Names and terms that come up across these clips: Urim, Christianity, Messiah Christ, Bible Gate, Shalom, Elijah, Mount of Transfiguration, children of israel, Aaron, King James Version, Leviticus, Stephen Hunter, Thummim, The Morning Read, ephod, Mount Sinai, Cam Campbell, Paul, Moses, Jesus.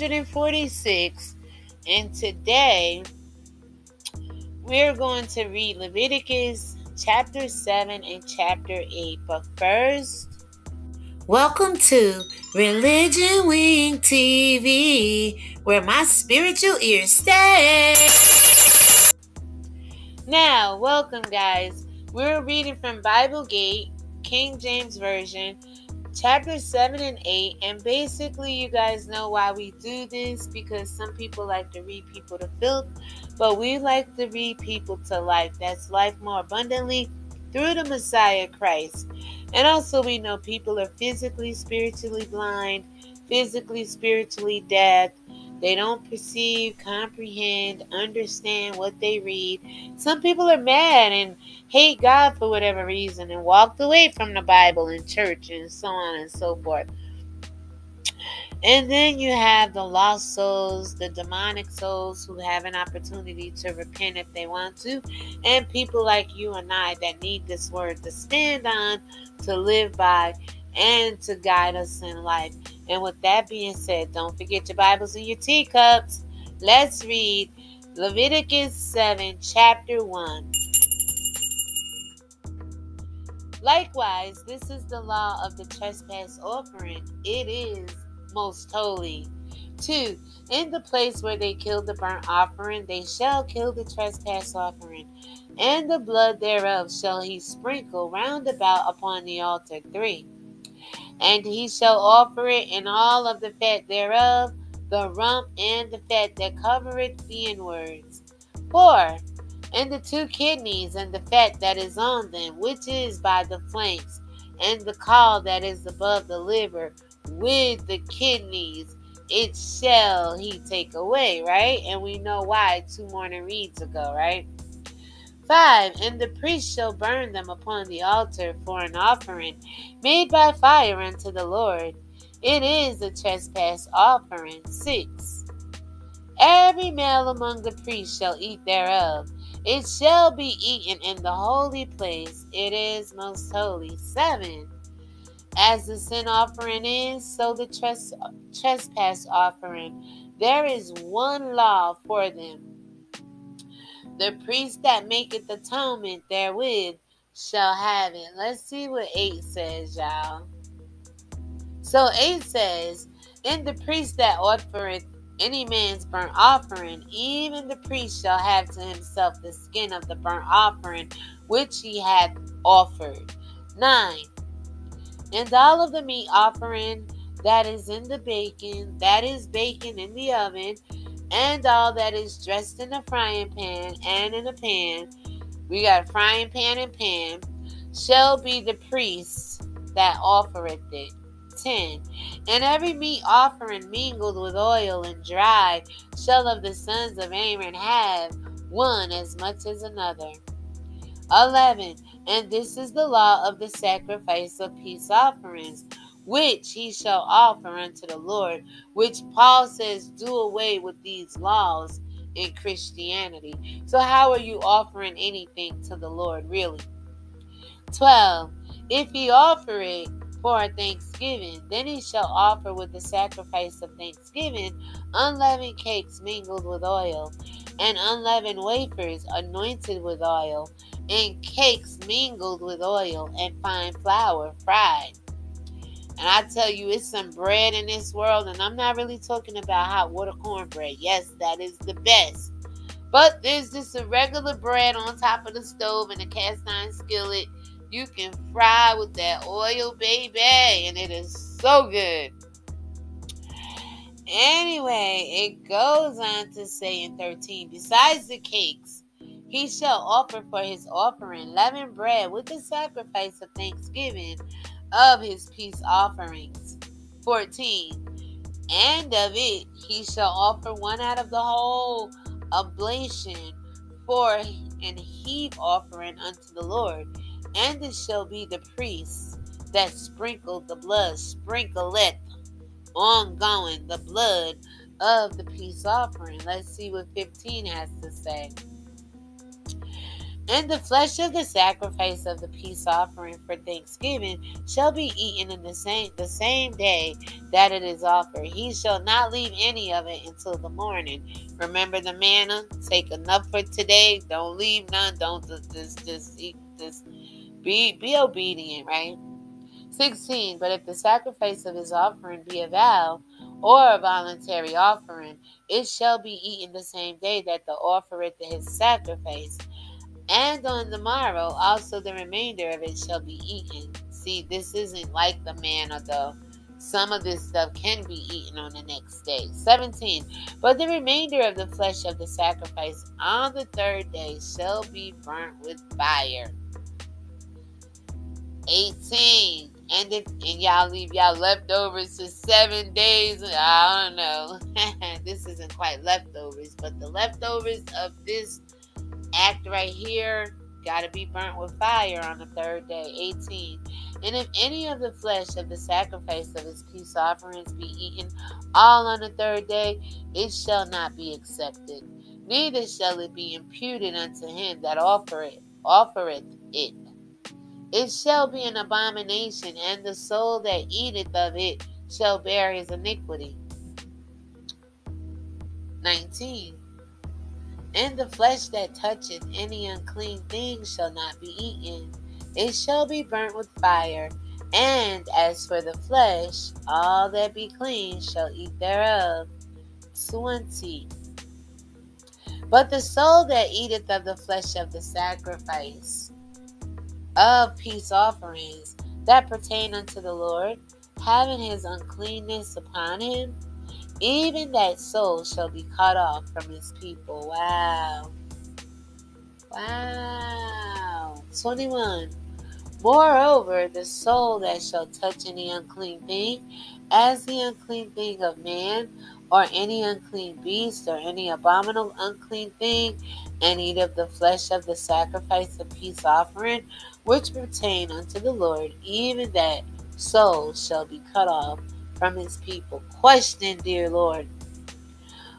146, and today we're going to read Leviticus chapter 7 and chapter 8. But first, welcome to Religion Wing TV, where my spiritual ears stay. Now, welcome, guys. We're reading from Bible Gate, King James Version, chapter 7 and 8, and basically you guys know why we do this, because some people like to read people to filth, but we like to read people to life. That's life more abundantly through the Messiah Christ. And also we know people are physically, spiritually blind, physically, spiritually deaf. They don't perceive, comprehend, understand what they read. Some people are mad and hate God for whatever reason and walked away from the Bible and church and so on and so forth. And then you have the lost souls, the demonic souls who have an opportunity to repent if they want to, and people like you and I that need this word to stand on, to live by, and to guide us in life. And with that being said, don't forget your Bibles and your teacups. Let's read Leviticus 7, chapter 1. Likewise, this is the law of the trespass offering. It is most holy. 2. In the place where they killed the burnt offering, they shall kill the trespass offering, and the blood thereof shall he sprinkle round about upon the altar. 3. And he shall offer it in all of the fat thereof, the rump and the fat that covereth the inwards. 4. And the two kidneys and the fat that is on them, which is by the flanks, and the caul that is above the liver, with the kidneys, it shall he take away, right? And we know why 2 morning reads ago, right? 5. And the priest shall burn them upon the altar for an offering made by fire unto the Lord. It is a trespass offering. 6. Every male among the priests shall eat thereof. It shall be eaten in the holy place. It is most holy. 7. As the sin offering is, so the trespass offering. There is one law for them. The priest that maketh atonement therewith shall have it. Let's see what 8 says, y'all. So 8 says, and the priest that offereth any man's burnt offering, even the priest shall have to himself the skin of the burnt offering which he hath offered. 9. And all of the meat offering that is in the bacon, that is bacon in the oven, and all that is dressed in a frying pan and in a pan, we got a frying pan and pan, shall be the priest that offereth it. 10. And every meat offering mingled with oil and dried shall of the sons of Aaron have one as much as another. 11. And this is the law of the sacrifice of peace offerings, which he shall offer unto the Lord, which Paul says do away with these laws in Christianity. So how are you offering anything to the Lord, really? 12. If he offer it for thanksgiving, then he shall offer with the sacrifice of thanksgiving unleavened cakes mingled with oil, and unleavened wafers anointed with oil, and cakes mingled with oil and fine flour fried. And I tell you, it's some bread in this world, and I'm not really talking about hot water cornbread. Yes, that is the best. But there's just a regular bread on top of the stove in a cast iron skillet. You can fry with that oil, baby, and it is so good. Anyway, it goes on to say in 13, besides the cakes, he shall offer for his offering leavened bread with the sacrifice of thanksgiving of his peace offerings. 14. And of it he shall offer one out of the whole oblation for an heave offering unto the Lord, and it shall be the priest that sprinkled the blood, sprinkleth ongoing the blood of the peace offering. Let's see what 15 has to say. And the flesh of the sacrifice of the peace offering for thanksgiving shall be eaten in the same day that it is offered. He shall not leave any of it until the morning. Remember the manna. Take enough for today. Don't leave none. Don't just eat this. Be obedient, right? 16. But if the sacrifice of his offering be a vow or a voluntary offering, it shall be eaten the same day that the offereth his sacrifice. And on the morrow, also the remainder of it shall be eaten. See, this isn't like the manna, though. Some of this stuff can be eaten on the next day. 17. But the remainder of the flesh of the sacrifice on the third day shall be burnt with fire. 18. And y'all leave y'all leftovers to 7 days. I don't know. This isn't quite leftovers, but the leftovers of this act right here gotta be burnt with fire on the third day. 18. And if any of the flesh of the sacrifice of his peace offerings be eaten all on the third day, it shall not be accepted, neither shall it be imputed unto him that offereth it. It shall be an abomination, and the soul that eateth of it shall bear his iniquity. 19. And the flesh that toucheth any unclean thing shall not be eaten. It shall be burnt with fire. And as for the flesh, all that be clean shall eat thereof. 20. But the soul that eateth of the flesh of the sacrifice of peace offerings that pertain unto the Lord, having his uncleanness upon him, even that soul shall be cut off from his people. Wow. Wow. 21. Moreover, the soul that shall touch any unclean thing, as the unclean thing of man, or any unclean beast, or any abominable unclean thing, and eat of the flesh of the sacrifice of peace offering, which pertain unto the Lord, even that soul shall be cut off from his people. Question, dear Lord,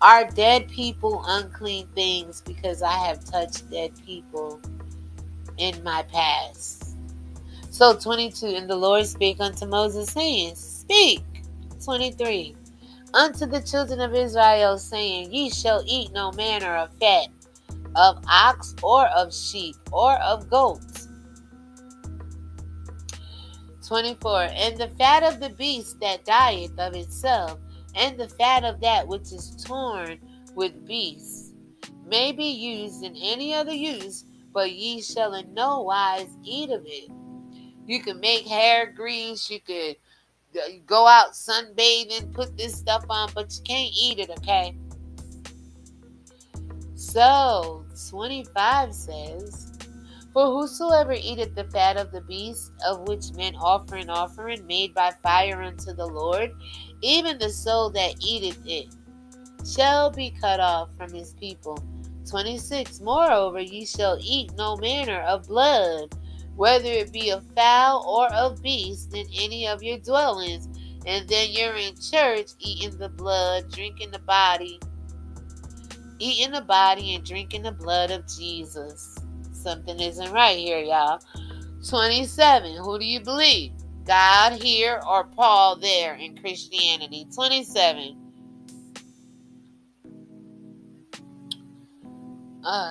are dead people unclean things? Because I have touched dead people in my past. So 22, and the Lord spake unto Moses, saying, Speak. 23, unto the children of Israel, saying, Ye shall eat no manner of fat, of ox, or of sheep, or of goats. 24, and the fat of the beast that dieth of itself, and the fat of that which is torn with beasts, may be used in any other use, but ye shall in no wise eat of it. You can make hair grease, you could go out sunbathing, put this stuff on, but you can't eat it, okay? So, 25 says, For whosoever eateth the fat of the beast, of which men offer an offering made by fire unto the Lord, even the soul that eateth it shall be cut off from his people. 26. Moreover, ye shall eat no manner of blood, whether it be of fowl or of beast, in any of your dwellings. And then you're in church eating the blood, drinking the body, eating the body and drinking the blood of Jesus. Something isn't right here, y'all. 27. Who do you believe? God here or Paul there in Christianity? 27.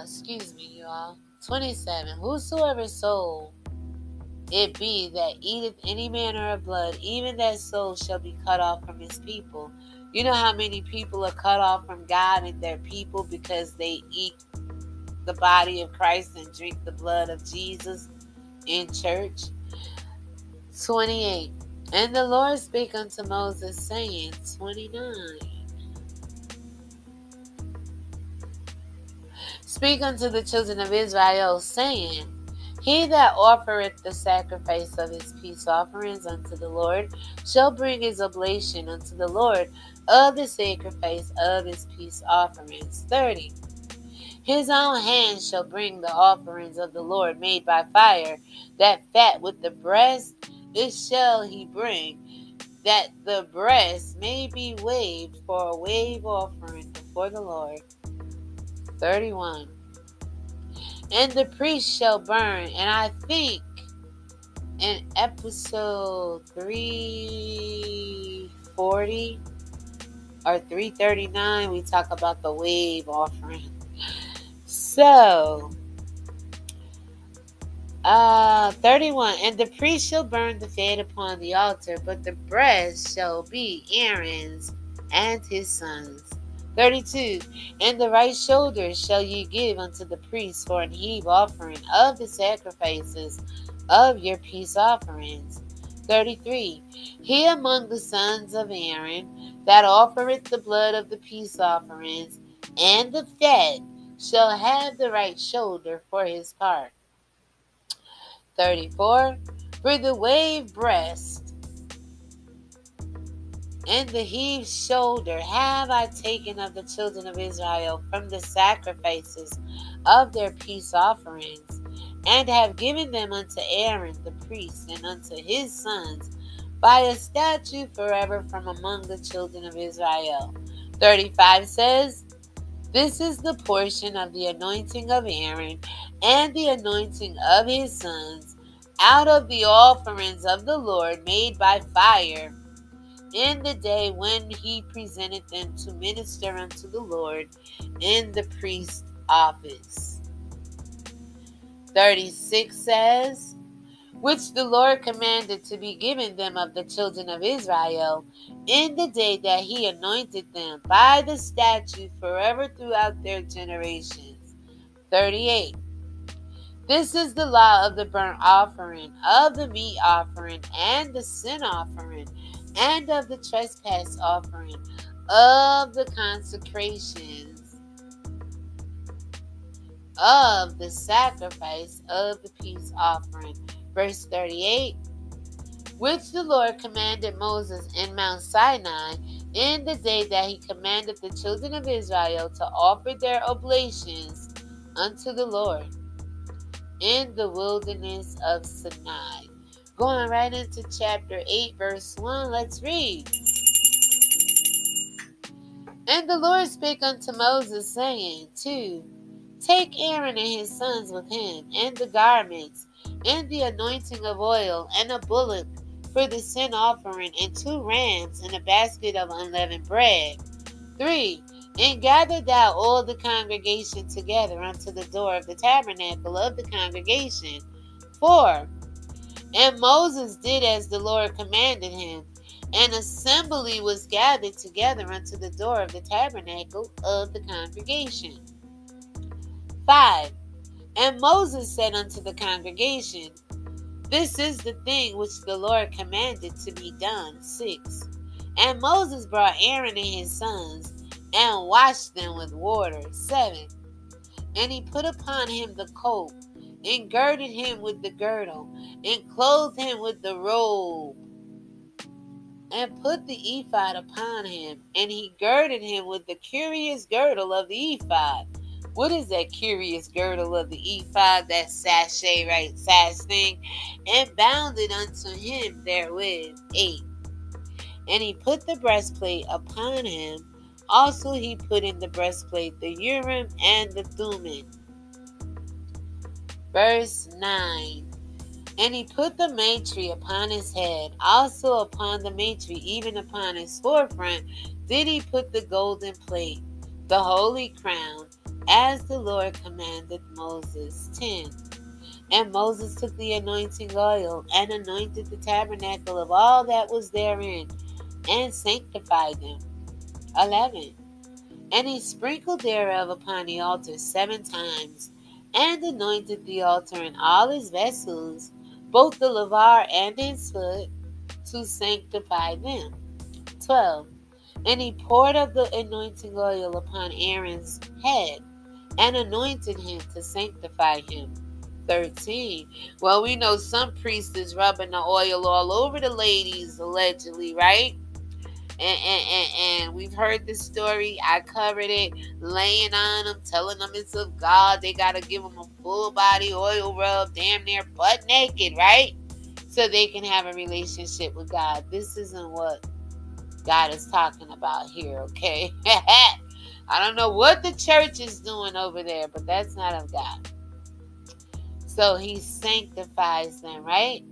Excuse me, y'all. 27. Whosoever soul it be that eateth any manner of blood, even that soul shall be cut off from his people. You know how many people are cut off from God and their people because they eat the body of Christ and drink the blood of Jesus in church. 28. And the Lord spake unto Moses, saying, 29. Speak unto the children of Israel, saying, He that offereth the sacrifice of his peace offerings unto the Lord shall bring his oblation unto the Lord of the sacrifice of his peace offerings. 30. His own hand shall bring the offerings of the Lord made by fire, that fat with the breast, it shall he bring, that the breast may be waved for a wave offering before the Lord. 31. and the priest shall burn. And I think in episode 340 or 339, we talk about the wave offering. So, 31, and the priest shall burn the fat upon the altar, but the breast shall be Aaron's and his sons. 32, and the right shoulder shall ye give unto the priest for an heave offering of the sacrifices of your peace offerings. 33, he among the sons of Aaron that offereth the blood of the peace offerings and the fat shall have the right shoulder for his part. 34, for the wave breast and the heave shoulder have I taken of the children of Israel from the sacrifices of their peace offerings, and have given them unto Aaron the priest and unto his sons by a statute forever from among the children of Israel. 35 says, this is the portion of the anointing of Aaron and the anointing of his sons out of the offerings of the Lord made by fire in the day when he presented them to minister unto the Lord in the priest's office. 36 says, which the Lord commanded to be given them of the children of Israel in the day that he anointed them by the statute forever throughout their generations. 38. This is the law of the burnt offering, of the meat offering, and the sin offering, and of the trespass offering, of the consecrations, of the sacrifice of the peace offering. Verse 38, which the Lord commanded Moses in Mount Sinai in the day that he commanded the children of Israel to offer their oblations unto the Lord in the wilderness of Sinai. Going right into chapter 8, verse 1, let's read. And the Lord spake unto Moses, saying, Take Aaron and his sons with him, and the garments, and the anointing of oil, and a bullock for the sin offering, and 2 rams, and a basket of unleavened bread. 3. And gather thou all the congregation together unto the door of the tabernacle of the congregation. 4. And Moses did as the Lord commanded him. An assembly was gathered together unto the door of the tabernacle of the congregation. 5. And Moses said unto the congregation, this is the thing which the Lord commanded to be done. 6. And Moses brought Aaron and his sons, and washed them with water. 7. And he put upon him the coat, and girded him with the girdle, and clothed him with the robe, and put the ephod upon him, and he girded him with the curious girdle of the ephod. What is that curious girdle of the ephod? That sachet, right? Sash thing. And bound it unto him therewith. 8. And he put the breastplate upon him. Also he put in the breastplate the Urim and the Thummim. Verse 9. And he put the mitre upon his head, also upon the mitre, even upon his forefront, did he put the golden plate, the holy crown, as the Lord commanded Moses. 10. And Moses took the anointing oil, and anointed the tabernacle of all that was therein, and sanctified them. 11. And he sprinkled thereof upon the altar 7 times, and anointed the altar and all his vessels, both the laver and his foot, to sanctify them. 12. And he poured of the anointing oil upon Aaron's head, and anointed him to sanctify him. 13. Well, we know some priest is rubbing the oil all over the ladies, allegedly, right? And we've heard this story. I covered it, laying on them, telling them it's of God. They got to give them a full body oil rub, damn near butt naked, right? So they can have a relationship with God. This isn't what God is talking about here, okay? I don't know what the church is doing over there, but that's not of God. So he sanctifies them, right?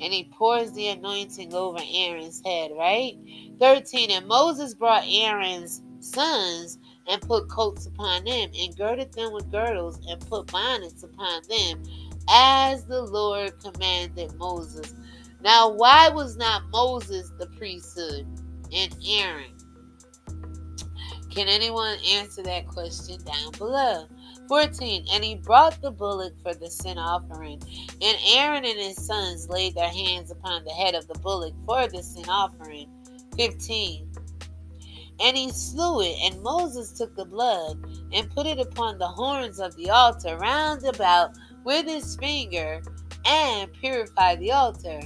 And he pours the anointing over Aaron's head, right? 13, and Moses brought Aaron's sons and put coats upon them, and girded them with girdles, and put bonnets upon them, as the Lord commanded Moses. Now, why was not Moses the priesthood and Aaron? Can anyone answer that question down below? 14, and he brought the bullock for the sin offering, and Aaron and his sons laid their hands upon the head of the bullock for the sin offering. 15, and he slew it, and Moses took the blood and put it upon the horns of the altar round about with his finger, and purified the altar,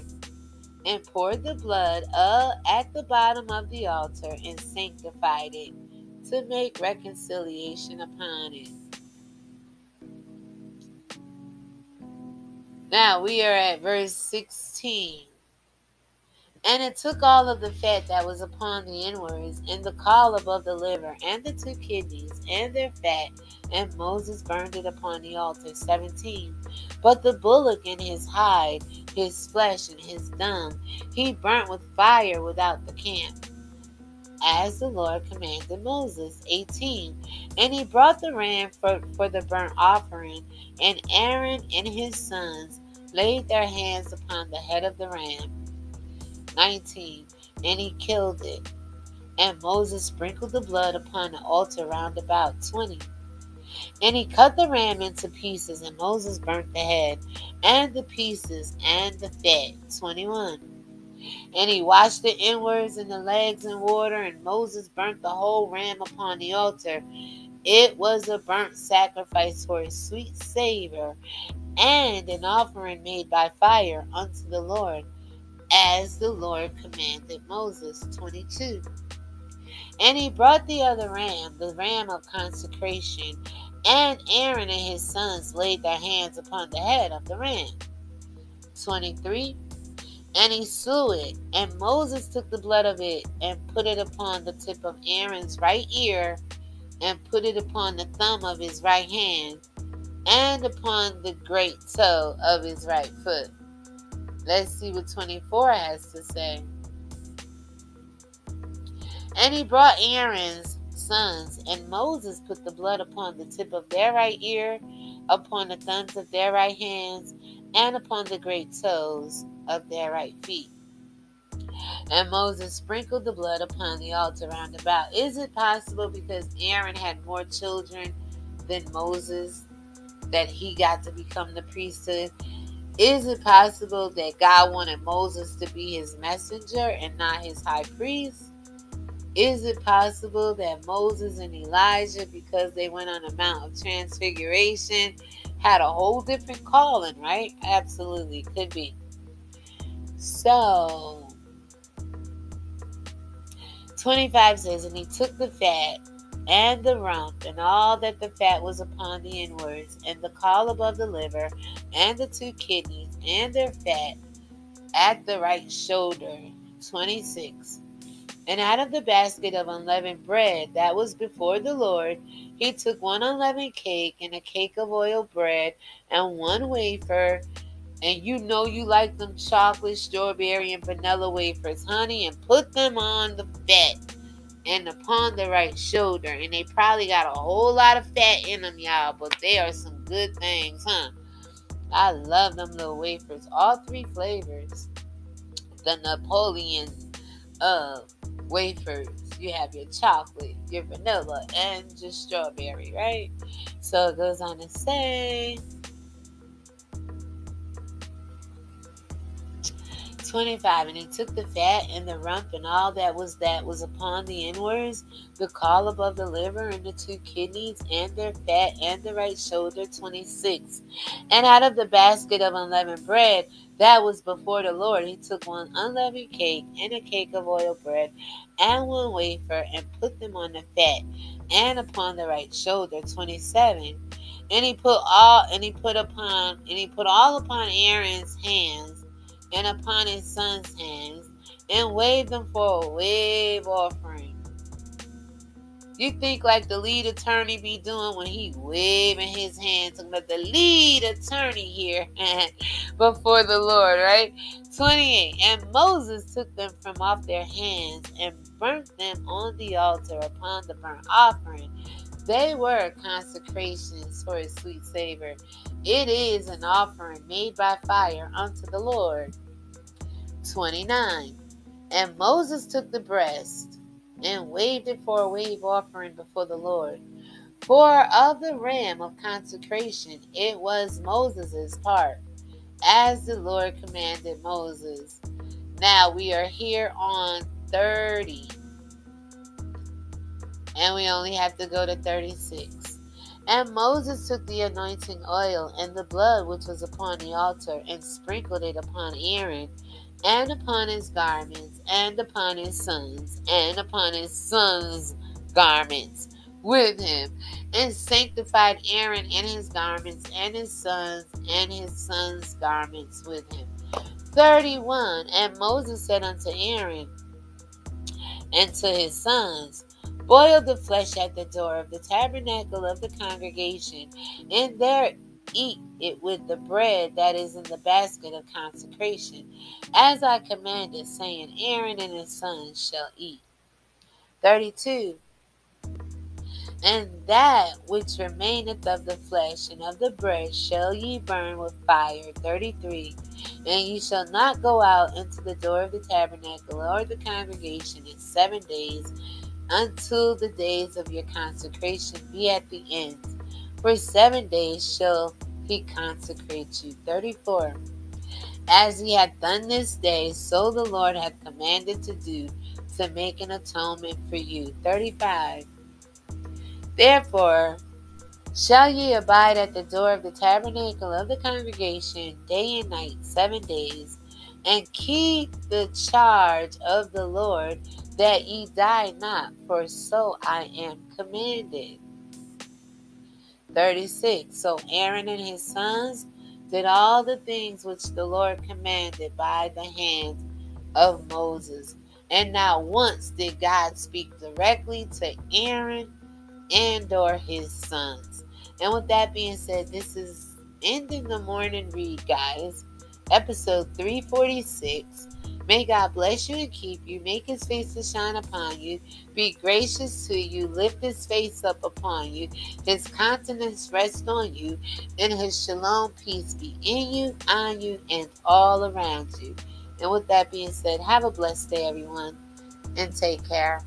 and poured the blood at the bottom of the altar, and sanctified it to make reconciliation upon it. Now we are at verse 16. And it took all of the fat that was upon the inwards, and the caul above the liver, and the two kidneys, and their fat, and Moses burned it upon the altar. 17. But the bullock and his hide, his flesh, and his dung, he burnt with fire without the camp, as the Lord commanded Moses. 18. And he brought the ram for the burnt offering, and Aaron and his sons laid their hands upon the head of the ram. 19. And he killed it, and Moses sprinkled the blood upon the altar round about. 20. And he cut the ram into pieces, and Moses burnt the head, and the pieces, and the fat. 21. And he washed the inwards and the legs in water, and Moses burnt the whole ram upon the altar. It was a burnt sacrifice for a sweet savor, and an offering made by fire unto the Lord, as the Lord commanded Moses. 22. And he brought the other ram, the ram of consecration, and Aaron and his sons laid their hands upon the head of the ram. 23. And he slew it, and Moses took the blood of it, and put it upon the tip of Aaron's right ear, and put it upon the thumb of his right hand, and upon the great toe of his right foot. Let's see what 24 has to say. And he brought Aaron's sons, and Moses put the blood upon the tip of their right ear, upon the thumbs of their right hands, and upon the great toes of their right feet. And Moses sprinkled the blood upon the altar round about. Is it possible, because Aaron had more children than Moses, that he got to become the priesthood? Is it possible that God wanted Moses to be his messenger and not his high priest? Is it possible that Moses and Elijah, because they went on the Mount of Transfiguration, had a whole different calling, right? Absolutely, could be. So, 25 says, and he took the fat and the rump, and all that the fat was upon the inwards, and the caul above the liver, and the two kidneys, and their fat, at the right shoulder. 26. And out of the basket of unleavened bread that was before the Lord, he took one unleavened cake, and a cake of oiled bread, and one wafer. And you know you like them chocolate, strawberry, and vanilla wafers, honey, and put them on the fat and upon the right shoulder. And they probably got a whole lot of fat in them, y'all, but they are some good things, huh? I love them little wafers, all three flavors. The Napoleon wafers. You have your chocolate, your vanilla, and your strawberry, right? So it goes on to say, 25, and he took the fat and the rump and all that was upon the inwards, the caul above the liver, and the two kidneys, and their fat, and the right shoulder. 26, and out of the basket of unleavened bread that was before the Lord, he took one unleavened cake, and a cake of oiled bread, and one wafer, and put them on the fat, and upon the right shoulder. 27, and he put all upon Aaron's hands, and upon his son's hands, and waved them for a wave offering. You think like the lead attorney be doing when he waving his hands, talking about the lead attorney here before the Lord, right? 28. And Moses took them from off their hands and burnt them on the altar upon the burnt offering. They were consecrations for a sweet savor. It is an offering made by fire unto the Lord. 29. And Moses took the breast and waved it for a wave offering before the Lord. For of the ram of consecration, it was Moses' part, as the Lord commanded Moses. Now we are here on 30. And we only have to go to 36. And Moses took the anointing oil and the blood which was upon the altar and sprinkled it upon Aaron and upon his garments and upon his sons and upon his sons' garments with him, and sanctified Aaron and his garments and his sons' garments with him. 31. And Moses said unto Aaron and to his sons, boil the flesh at the door of the tabernacle of the congregation, and there eat it with the bread that is in the basket of consecration, as I commanded, saying, Aaron and his sons shall eat. 32. And that which remaineth of the flesh and of the bread shall ye burn with fire. 33. And ye shall not go out into the door of the tabernacle or the congregation in 7 days, until the days of your consecration be at the end. For 7 days shall he consecrate you. 34. As he hath done this day, so the Lord hath commanded to do, to make an atonement for you. 35. Therefore shall ye abide at the door of the tabernacle of the congregation day and night 7 days, and keep the charge of the Lord, that ye die not, for so I am commanded. 36. So Aaron and his sons did all the things which the Lord commanded by the hand of Moses. And not once did God speak directly to Aaron and or his sons. And with that being said, this is ending the morning read, guys. Episode 346. May God bless you and keep you, make his face to shine upon you, be gracious to you, lift his face up upon you, his countenance rest on you, and his shalom peace be in you, on you, and all around you. And with that being said, have a blessed day, everyone, and take care.